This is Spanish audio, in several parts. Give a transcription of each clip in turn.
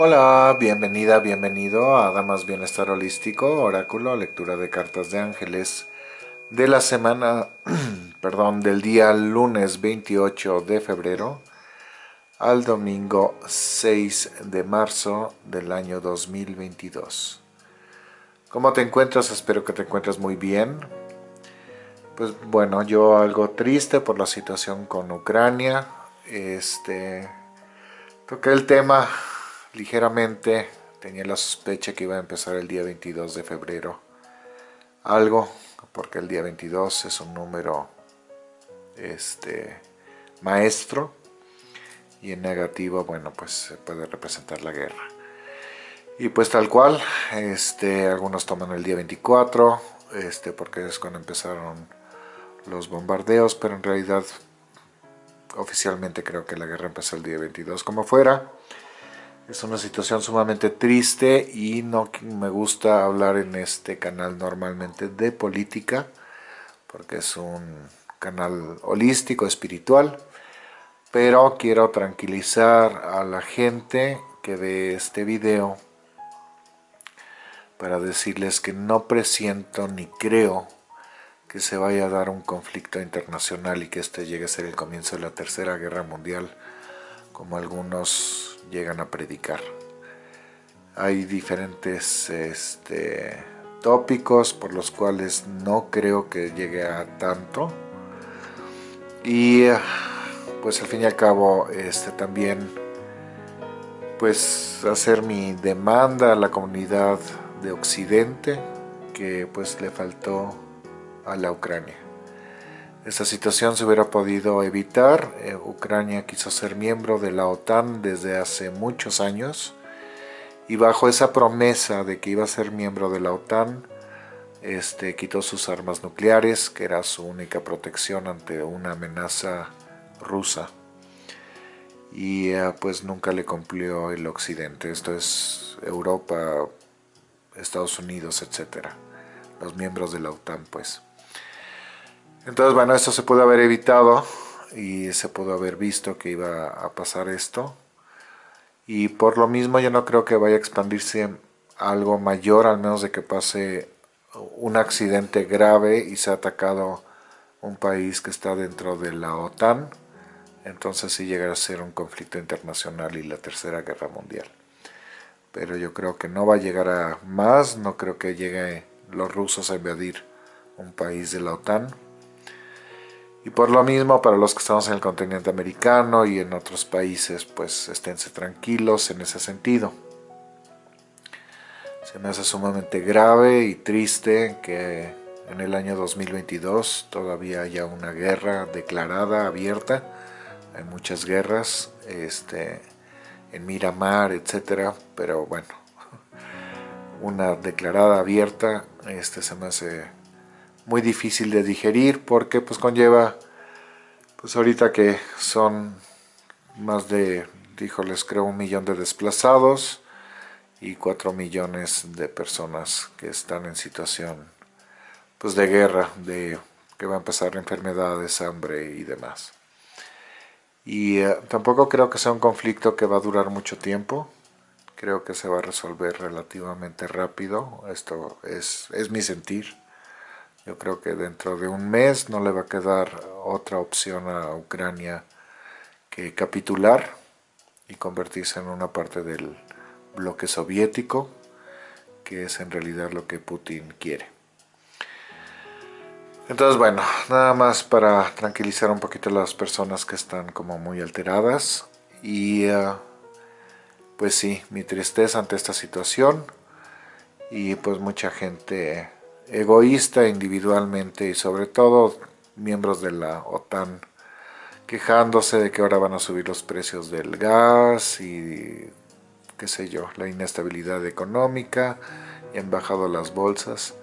Hola, bienvenida, bienvenido a Adamas Bienestar Holístico, Oráculo, lectura de cartas de ángeles de la semana, perdón, del día lunes 28 de febrero al domingo 6 de marzo del año 2022. ¿Cómo te encuentras? Espero que te encuentres muy bien. Pues bueno, yo algo triste por la situación con Ucrania. Toqué el tema ligeramente, tenía la sospecha que iba a empezar el día 22 de febrero algo, porque el día 22 es un número maestro, y en negativo, bueno, pues puede representar la guerra. Y pues tal cual, algunos toman el día 24, porque es cuando empezaron los bombardeos, pero en realidad oficialmente creo que la guerra empezó el día 22, como fuera. Es una situación sumamente triste y no me gusta hablar en este canal normalmente de política, porque es un canal holístico, espiritual, pero quiero tranquilizar a la gente que ve este video para decirles que no presiento ni creo que se vaya a dar un conflicto internacional y que este llegue a ser el comienzo de la Tercera Guerra Mundial, como algunos llegan a predicar. Hay diferentes tópicos por los cuales no creo que llegue a tanto, y pues al fin y al cabo también pues hacer mi demanda a la comunidad de Occidente, que pues le faltó a la Ucrania. Esta situación se hubiera podido evitar. Ucrania quiso ser miembro de la OTAN desde hace muchos años, y bajo esa promesa de que iba a ser miembro de la OTAN, quitó sus armas nucleares, que era su única protección ante una amenaza rusa, y pues nunca le cumplió el Occidente. Esto es Europa, Estados Unidos, etcétera, los miembros de la OTAN, pues. Entonces, bueno, esto se pudo haber evitado y se pudo haber visto que iba a pasar esto. Y por lo mismo yo no creo que vaya a expandirse algo mayor, al menos de que pase un accidente grave y se ha atacado un país que está dentro de la OTAN. Entonces sí llegará a ser un conflicto internacional y la Tercera Guerra Mundial. Pero yo creo que no va a llegar a más, no creo que lleguen los rusos a invadir un país de la OTAN. Y por lo mismo, para los que estamos en el continente americano y en otros países, pues esténse tranquilos en ese sentido. Se me hace sumamente grave y triste que en el año 2022 todavía haya una guerra declarada, abierta. Hay muchas guerras en Miramar, etcétera, pero bueno, una declarada abierta se me hace muy difícil de digerir, porque pues conlleva, pues ahorita que son más de, dijo, les creo 1 millón de desplazados y 4 millones de personas que están en situación pues de guerra, de que va a empezar enfermedades, hambre y demás. Y tampoco creo que sea un conflicto que va a durar mucho tiempo. Creo que se va a resolver relativamente rápido. Esto es mi sentir. Yo creo que dentro de un mes no le va a quedar otra opción a Ucrania que capitular y convertirse en una parte del bloque soviético, que es en realidad lo que Putin quiere. Entonces, bueno, nada más para tranquilizar un poquito a las personas que están como muy alteradas. Y pues sí, mi tristeza ante esta situación, y pues mucha gente egoísta individualmente, y sobre todo miembros de la OTAN, quejándose de que ahora van a subir los precios del gas y qué sé yo, la inestabilidad económica, y han bajado las bolsas.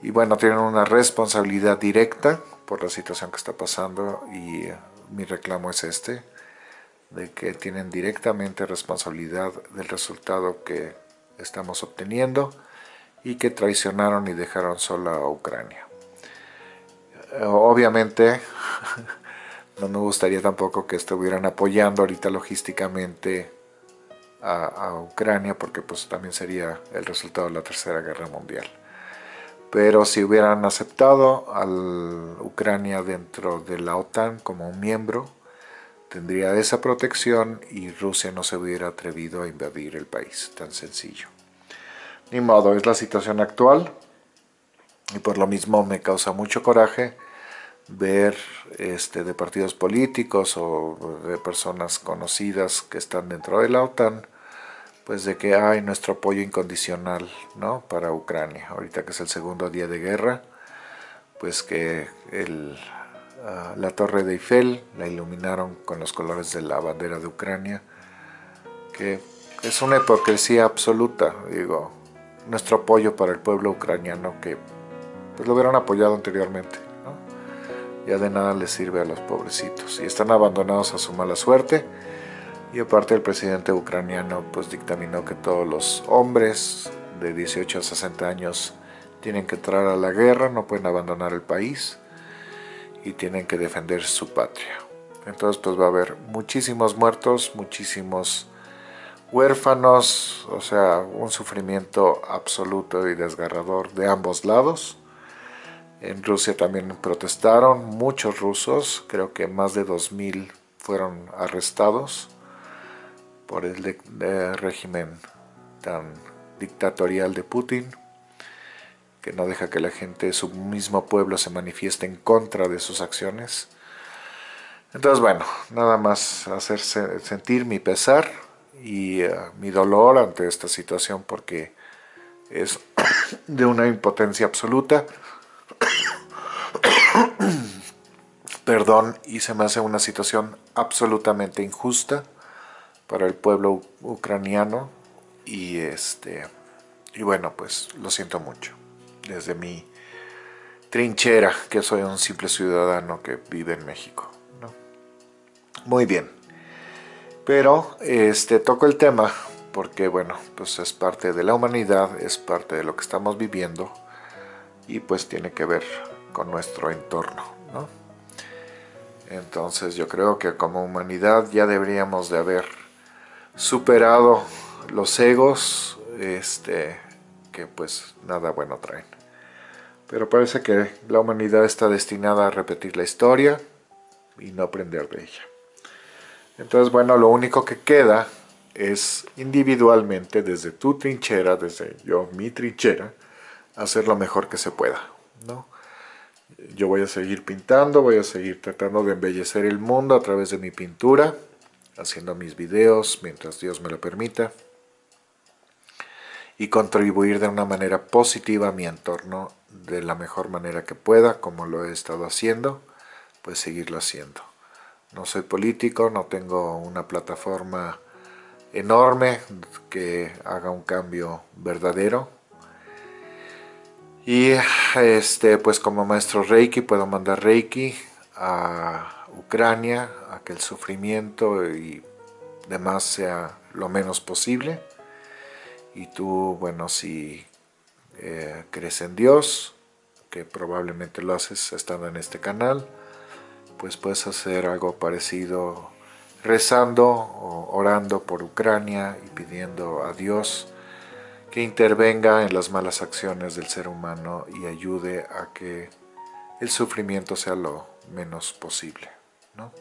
Y bueno, tienen una responsabilidad directa por la situación que está pasando, y mi reclamo es de que tienen directamente responsabilidad del resultado que estamos obteniendo, y que traicionaron y dejaron sola a Ucrania. Obviamente no me gustaría tampoco que estuvieran apoyando ahorita logísticamente a Ucrania, porque pues también sería el resultado de la Tercera Guerra Mundial. Pero si hubieran aceptado a Ucrania dentro de la OTAN como un miembro, tendría esa protección y Rusia no se hubiera atrevido a invadir el país, tan sencillo. Ni modo, es la situación actual y por lo mismo me causa mucho coraje ver de partidos políticos o de personas conocidas que están dentro de la OTAN, pues de que hay nuestro apoyo incondicional, ¿no?, para Ucrania. Ahorita que es el segundo día de guerra, pues que la Torre de Eiffel la iluminaron con los colores de la bandera de Ucrania, que es una hipocresía absoluta, digo, nuestro apoyo para el pueblo ucraniano que pues lo hubieran apoyado anteriormente, ¿no? Ya de nada les sirve a los pobrecitos y están abandonados a su mala suerte. Y aparte el presidente ucraniano pues dictaminó que todos los hombres de 18 a 60 años tienen que entrar a la guerra, no pueden abandonar el país y tienen que defender su patria. Entonces pues va a haber muchísimos muertos, muchísimos huérfanos, o sea, un sufrimiento absoluto y desgarrador de ambos lados. En Rusia también protestaron muchos rusos, creo que más de 2000 fueron arrestados por el régimen tan dictatorial de Putin, que no deja que la gente de su mismo pueblo se manifieste en contra de sus acciones. Entonces, bueno, nada más hacerse sentir mi pesar y mi dolor ante esta situación, porque es de una impotencia absoluta. Perdón, y se me hace una situación absolutamente injusta para el pueblo ucraniano y y bueno, pues lo siento mucho desde mi trinchera, que soy un simple ciudadano que vive en México, ¿no? Muy bien, pero toco el tema porque bueno, pues es parte de la humanidad, es parte de lo que estamos viviendo y pues tiene que ver con nuestro entorno, ¿no? Entonces yo creo que como humanidad ya deberíamos de haber superado los egos, que pues nada bueno traen. Pero parece que la humanidad está destinada a repetir la historia y no aprender de ella. Entonces, bueno, lo único que queda es individualmente, desde tu trinchera, desde yo, mi trinchera, hacer lo mejor que se pueda, ¿no? Yo voy a seguir pintando, voy a seguir tratando de embellecer el mundo a través de mi pintura, haciendo mis videos mientras Dios me lo permita y contribuir de una manera positiva a mi entorno de la mejor manera que pueda, como lo he estado haciendo, pues seguirlo haciendo. No soy político, no tengo una plataforma enorme que haga un cambio verdadero y pues como maestro Reiki puedo mandar Reiki a Ucrania, a que el sufrimiento y demás sea lo menos posible. Y tú, bueno, si crees en Dios, que probablemente lo haces estando en este canal, pues puedes hacer algo parecido rezando o orando por Ucrania y pidiendo a Dios que intervenga en las malas acciones del ser humano y ayude a que el sufrimiento sea lo menos posible, ¿no?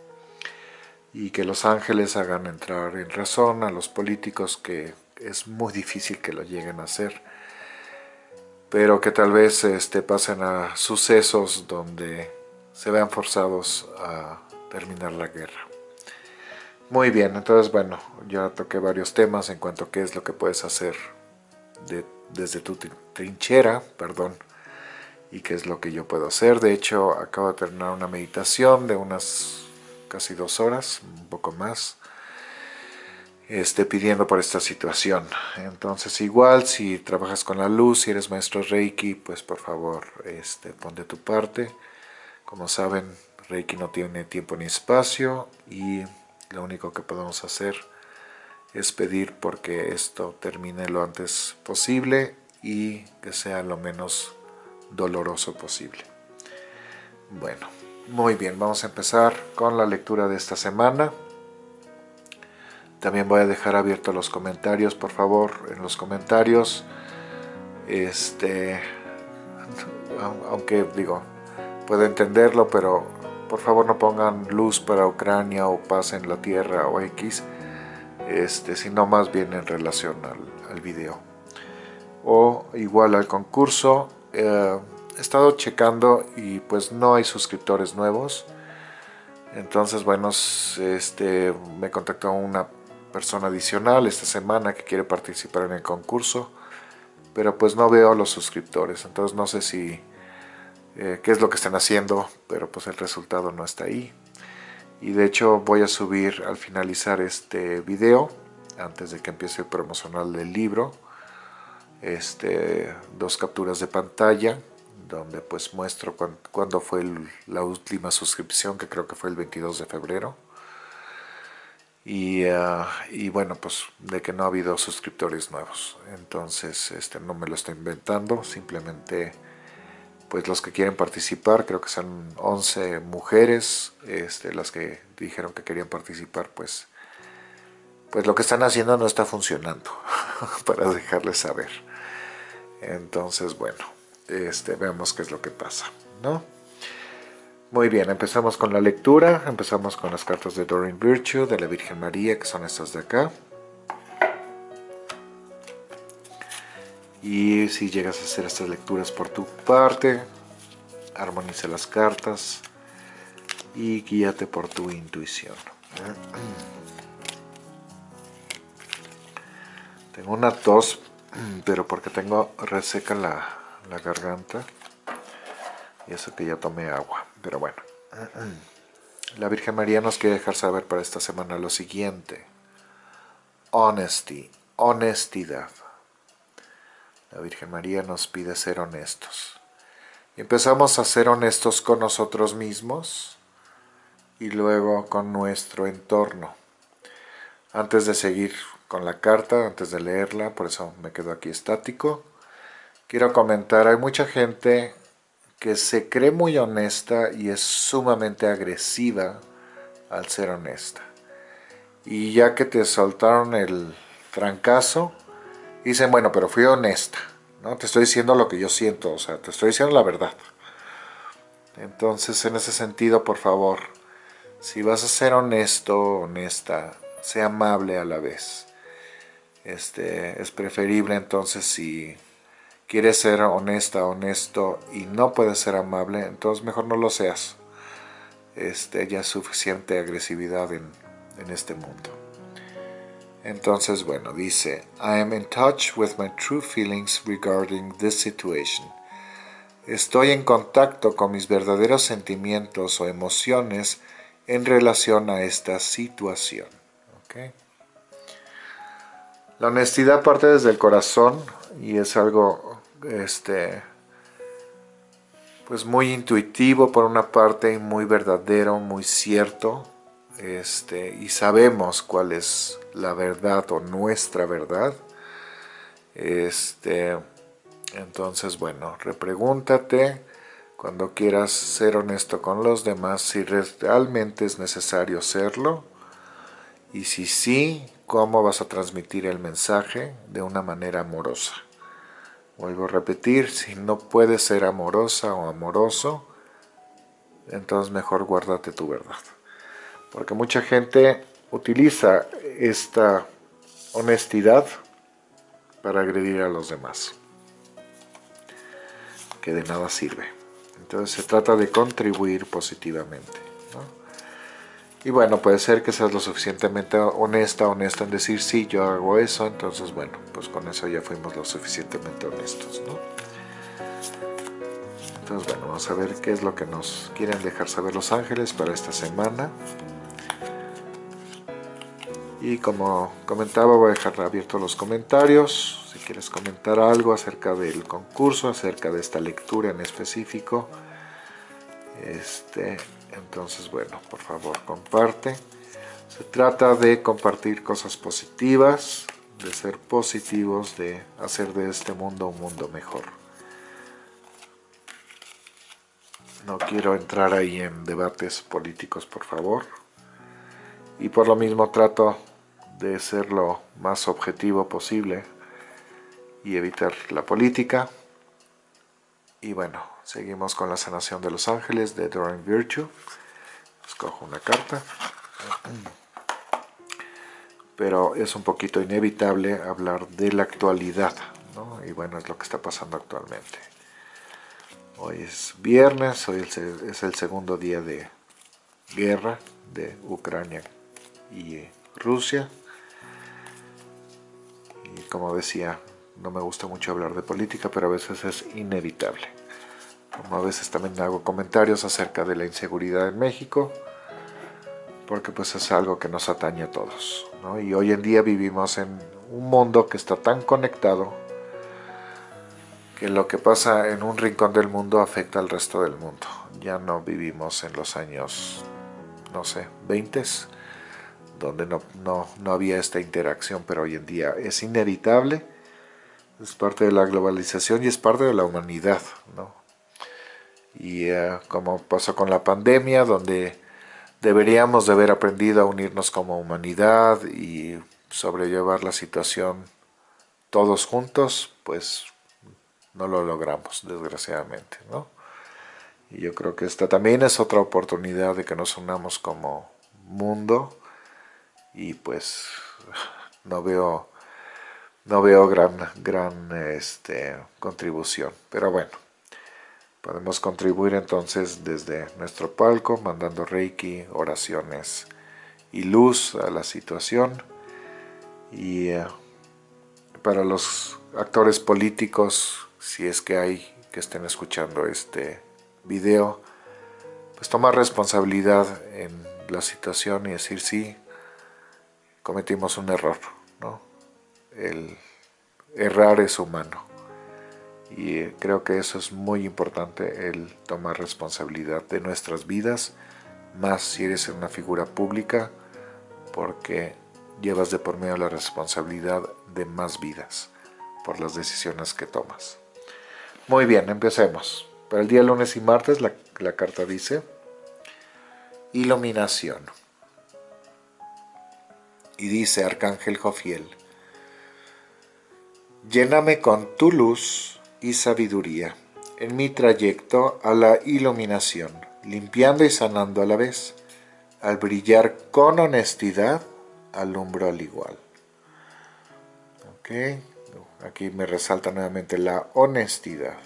Y que los ángeles hagan entrar en razón a los políticos, que es muy difícil que lo lleguen a hacer, pero que tal vez pasen a sucesos donde se vean forzados a terminar la guerra. Muy bien, entonces bueno, ya toqué varios temas en cuanto a qué es lo que puedes hacer desde tu trinchera, perdón, y qué es lo que yo puedo hacer. De hecho, acabo de terminar una meditación de unas casi 2 horas, un poco más, pidiendo por esta situación. Entonces igual, si trabajas con la luz, si eres maestro Reiki, pues por favor, pon de tu parte. Como saben, Reiki no tiene tiempo ni espacio y lo único que podemos hacer es pedir porque esto termine lo antes posible y que sea lo menos doloroso posible. Bueno, muy bien, vamos a empezar con la lectura de esta semana. También voy a dejar abiertos los comentarios, por favor, en los comentarios. Aunque digo, puedo entenderlo, pero por favor no pongan luz para Ucrania o paz en la tierra o X, sino más bien en relación al video. O igual al concurso, he estado checando y pues no hay suscriptores nuevos. Entonces, bueno, me contactó una persona adicional esta semana que quiere participar en el concurso, pero pues no veo los suscriptores, entonces no sé si qué es lo que están haciendo, pero pues el resultado no está ahí. Y de hecho voy a subir al finalizar este video, antes de que empiece el promocional del libro, dos capturas de pantalla donde pues muestro cuándo fue la última suscripción, que creo que fue el 22 de febrero, y bueno, pues de que no ha habido suscriptores nuevos. Entonces no me lo estoy inventando, simplemente pues los que quieren participar, creo que son 11 mujeres las que dijeron que querían participar, pues lo que están haciendo no está funcionando para dejarles saber. Entonces, bueno, veamos qué es lo que pasa, ¿no? Muy bien, empezamos con la lectura. Empezamos con las cartas de Doreen Virtue, de la Virgen María, que son estas de acá. Y si llegas a hacer estas lecturas por tu parte, armoniza las cartas y guíate por tu intuición. Tengo una tos, pero porque tengo reseca la garganta. Y eso que ya tomé agua, pero bueno. La Virgen María nos quiere dejar saber para esta semana lo siguiente. Honesty, honestidad. La Virgen María nos pide ser honestos. Y empezamos a ser honestos con nosotros mismos y luego con nuestro entorno. Antes de seguir con la carta, antes de leerla, por eso me quedo aquí estático, quiero comentar, hay mucha gente que se cree muy honesta y es sumamente agresiva al ser honesta. Y ya que te soltaron el trancazo, dicen, bueno, pero fui honesta, ¿no? Te estoy diciendo lo que yo siento, o sea, te estoy diciendo la verdad. Entonces, en ese sentido, por favor, si vas a ser honesto, honesta, sé amable a la vez. Es preferible, entonces, si quieres ser honesta, honesto y no puedes ser amable, entonces mejor no lo seas. Ya es suficiente agresividad en este mundo. Entonces, bueno, dice, I am in touch with my true feelings regarding this situation. Estoy en contacto con mis verdaderos sentimientos o emociones en relación a esta situación. ¿Okay? La honestidad parte desde el corazón y es algo pues muy intuitivo por una parte y muy verdadero, muy cierto, y sabemos cuál es la verdad o nuestra verdad. Entonces, bueno, repregúntate cuando quieras ser honesto con los demás si realmente es necesario serlo, y si sí, cómo vas a transmitir el mensaje de una manera amorosa. Vuelvo a repetir, si no puedes ser amorosa o amoroso, entonces mejor guárdate tu verdad. Porque mucha gente utiliza esta honestidad para agredir a los demás, que de nada sirve. Entonces se trata de contribuir positivamente, ¿no? Y bueno, puede ser que seas lo suficientemente honesta en decir, sí, yo hago eso, entonces bueno, pues con eso ya fuimos lo suficientemente honestos, ¿no? Entonces bueno, vamos a ver qué es lo que nos quieren dejar saber los ángeles para esta semana. Y como comentaba, voy a dejar abiertos los comentarios. Si quieres comentar algo acerca del concurso, acerca de esta lectura en específico, entonces, bueno, por favor, comparte. Se trata de compartir cosas positivas, de ser positivos, de hacer de este mundo un mundo mejor. No quiero entrar ahí en debates políticos, por favor. Y por lo mismo trato de ser lo más objetivo posible y evitar la política. Y bueno, seguimos con la sanación de los ángeles de Doreen Virtue. Escojo una carta. Pero es un poquito inevitable hablar de la actualidad, ¿no? Y bueno, es lo que está pasando actualmente. Hoy es viernes, hoy es el segundo día de guerra de Ucrania y Rusia. Y como decía, no me gusta mucho hablar de política, pero a veces es inevitable. Como a veces también hago comentarios acerca de la inseguridad en México, porque pues es algo que nos atañe a todos, ¿no? Y hoy en día vivimos en un mundo que está tan conectado que lo que pasa en un rincón del mundo afecta al resto del mundo. Ya no vivimos en los años, no sé, 20s, donde no había esta interacción, pero hoy en día es inevitable. Es parte de la globalización y es parte de la humanidad, ¿no? Y como pasó con la pandemia, donde deberíamos de haber aprendido a unirnos como humanidad y sobrellevar la situación todos juntos, pues no lo logramos, desgraciadamente, ¿no? Y yo creo que esta también es otra oportunidad de que nos unamos como mundo, y pues no veo gran contribución, pero bueno, podemos contribuir entonces desde nuestro palco, mandando Reiki, oraciones y luz a la situación. Y para los actores políticos, si es que hay, que estén escuchando este video, pues tomar responsabilidad en la situación y decir, sí, cometimos un error, ¿no? El errar es humano, y creo que eso es muy importante, el tomar responsabilidad de nuestras vidas, más si eres una figura pública, porque llevas de por medio la responsabilidad de más vidas por las decisiones que tomas. Muy bien, empecemos. Para el día lunes y martes la carta dice iluminación, y dice Arcángel Jofiel: lléname con tu luz y sabiduría en mi trayecto a la iluminación, limpiando y sanando a la vez. Al brillar con honestidad, alumbro al igual. Okay. Aquí me resalta nuevamente la honestidad.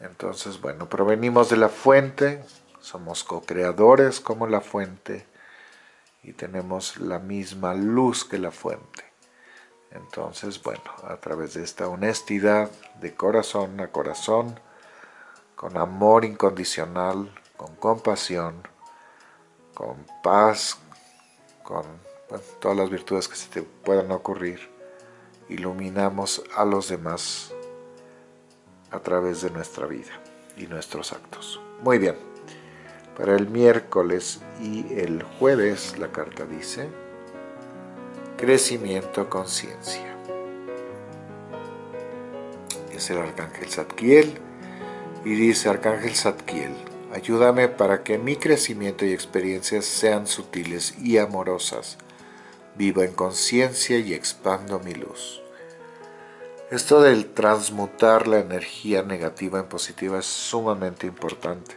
Entonces, bueno, provenimos de la fuente, somos co-creadores como la fuente, y tenemos la misma luz que la fuente. Entonces, bueno, a través de esta honestidad de corazón a corazón, con amor incondicional, con compasión, con paz, con todas las virtudes que se te puedan ocurrir, iluminamos a los demás a través de nuestra vida y nuestros actos. Muy bien, para el miércoles y el jueves la carta dice crecimiento, conciencia. Es el Arcángel Zadquiel, y dice Arcángel Zadquiel: ayúdame para que mi crecimiento y experiencias sean sutiles y amorosas. Vivo en conciencia y expando mi luz. Esto del transmutar la energía negativa en positiva es sumamente importante.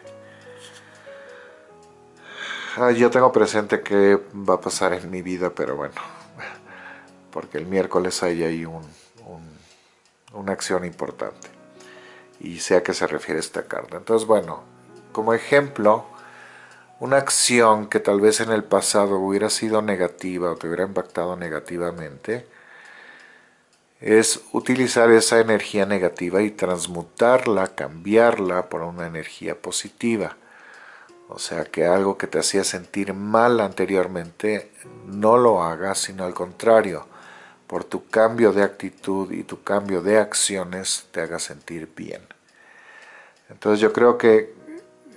Yo tengo presente qué va a pasar en mi vida, pero bueno, porque el miércoles hay ahí una acción importante, y sé a qué se refiere esta carta. Entonces, bueno, como ejemplo, una acción que tal vez en el pasado hubiera sido negativa o te hubiera impactado negativamente, es utilizar esa energía negativa y transmutarla, cambiarla por una energía positiva. O sea, que algo que te hacía sentir mal anteriormente no lo hagas, sino al contrario, por tu cambio de actitud y tu cambio de acciones te haga sentir bien. Entonces yo creo que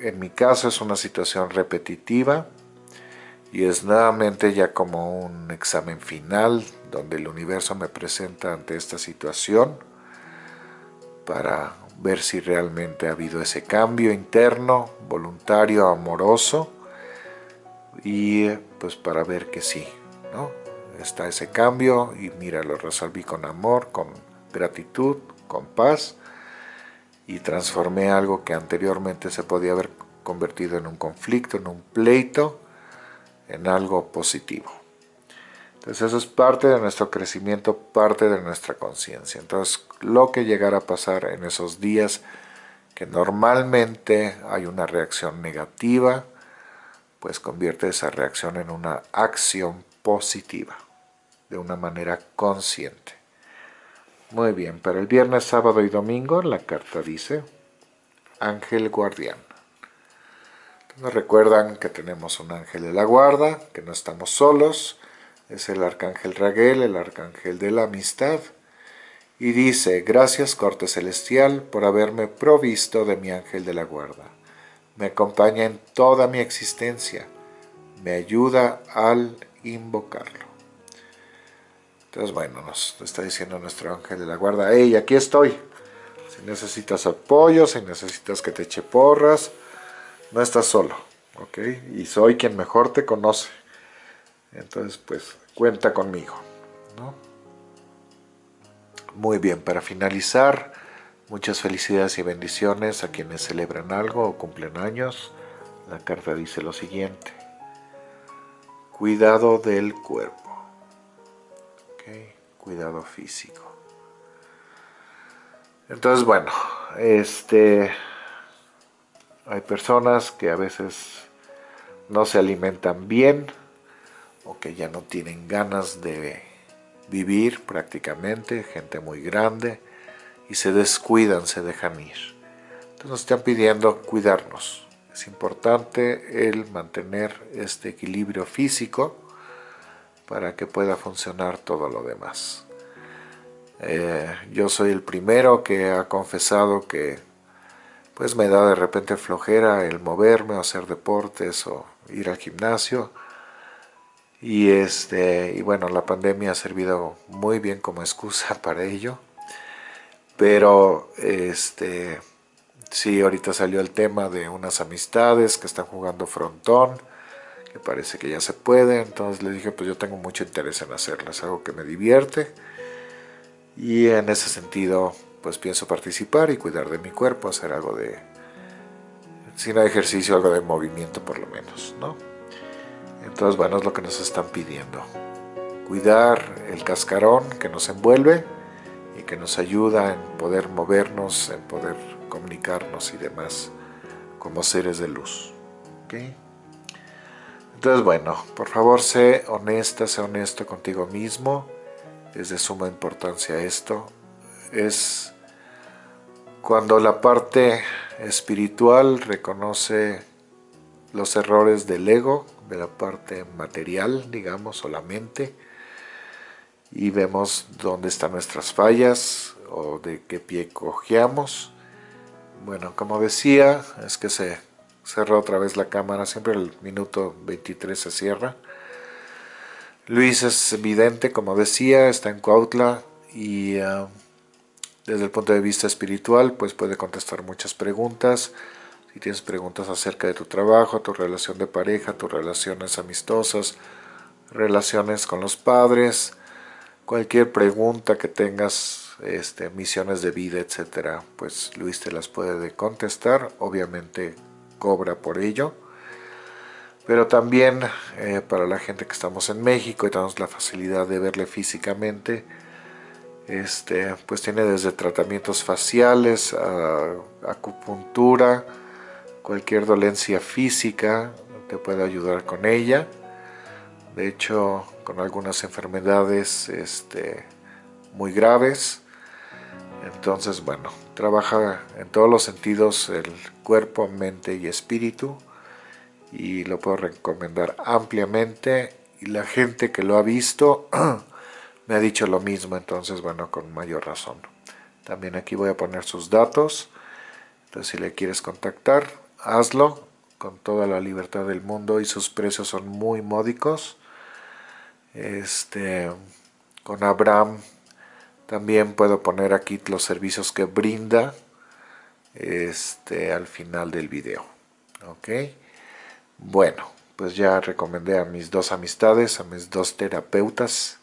en mi caso es una situación repetitiva, y es nuevamente ya como un examen final donde el universo me presenta ante esta situación para ver si realmente ha habido ese cambio interno, voluntario, amoroso, y pues para ver que sí, ¿no? Está ese cambio y mira, lo resolví con amor, con gratitud, con paz y transformé algo que anteriormente se podía haber convertido en un conflicto, en un pleito, en algo positivo. Entonces eso es parte de nuestro crecimiento, parte de nuestra conciencia. Entonces lo que llegara a pasar en esos días que normalmente hay una reacción negativa, pues convierte esa reacción en una acción positiva, de una manera consciente. Muy bien, para el viernes, sábado y domingo la carta dice Ángel Guardián. Nos recuerdan que tenemos un ángel de la guarda, que no estamos solos, es el Arcángel Raguel, el Arcángel de la Amistad, y dice: gracias Corte Celestial por haberme provisto de mi ángel de la guarda. Me acompaña en toda mi existencia, me ayuda al invocarlo. Entonces bueno, nos está diciendo nuestro ángel de la guarda: hey, aquí estoy, si necesitas apoyo, si necesitas que te eche porras, no estás solo, ¿ok? Y soy quien mejor te conoce. Entonces, pues, cuenta conmigo, ¿no? Muy bien, para finalizar, muchas felicidades y bendiciones a quienes celebran algo o cumplen años. La carta dice lo siguiente: cuidado del cuerpo, ¿ok? Cuidado físico. Entonces, bueno, hay personas que a veces no se alimentan bien o que ya no tienen ganas de vivir prácticamente, gente muy grande, y se descuidan, se dejan ir. Entonces nos están pidiendo cuidarnos. Es importante el mantener este equilibrio físico para que pueda funcionar todo lo demás. Yo soy el primero que ha confesado que pues me da de repente flojera el moverme o hacer deportes o ir al gimnasio. Y bueno, la pandemia ha servido muy bien como excusa para ello. Pero sí, ahorita salió el tema de unas amistades que están jugando frontón, que parece que ya se puede. Entonces le dije, pues yo tengo mucho interés en hacerlo, es algo que me divierte. Y en ese sentido, pues pienso participar y cuidar de mi cuerpo, hacer algo de, si no ejercicio, algo de movimiento por lo menos, ¿no? Entonces, bueno, es lo que nos están pidiendo. Cuidar el cascarón que nos envuelve y que nos ayuda en poder movernos, en poder comunicarnos y demás como seres de luz, ¿ok? Entonces, bueno, por favor, sé honesta, sé honesto contigo mismo. Es de suma importancia esto. Es cuando la parte espiritual reconoce los errores del ego, de la parte material, digamos, o la mente, y vemos dónde están nuestras fallas o de qué pie cojeamos. Bueno, como decía, es que se cerró otra vez la cámara, siempre el minuto 23 se cierra. Luis es vidente, como decía, está en Cuautla y desde el punto de vista espiritual, pues puede contestar muchas preguntas. Si tienes preguntas acerca de tu trabajo, tu relación de pareja, tus relaciones amistosas, relaciones con los padres, cualquier pregunta que tengas, misiones de vida, etcétera, pues Luis te las puede contestar. Obviamente cobra por ello. Pero también para la gente que estamos en México y tenemos la facilidad de verle físicamente, pues tiene desde tratamientos faciales, a acupuntura, cualquier dolencia física te puede ayudar con ella. De hecho, con algunas enfermedades muy graves. Entonces, bueno, trabaja en todos los sentidos el cuerpo, mente y espíritu. Y lo puedo recomendar ampliamente. Y la gente que lo ha visto me ha dicho lo mismo, entonces bueno, con mayor razón. También aquí voy a poner sus datos, entonces si le quieres contactar, hazlo con toda la libertad del mundo y sus precios son muy módicos. Con Abraham también puedo poner aquí los servicios que brinda al final del video, ¿ok? Bueno, pues ya recomendé a mis dos amistades, a mis dos terapeutas.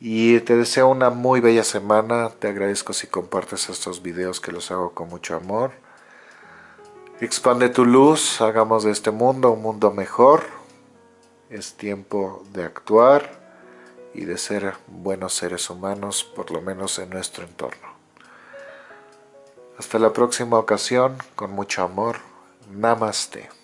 Y te deseo una muy bella semana. Te agradezco si compartes estos videos, que los hago con mucho amor. Expande tu luz, hagamos de este mundo un mundo mejor. Es tiempo de actuar y de ser buenos seres humanos, por lo menos en nuestro entorno. Hasta la próxima ocasión, con mucho amor. Namaste.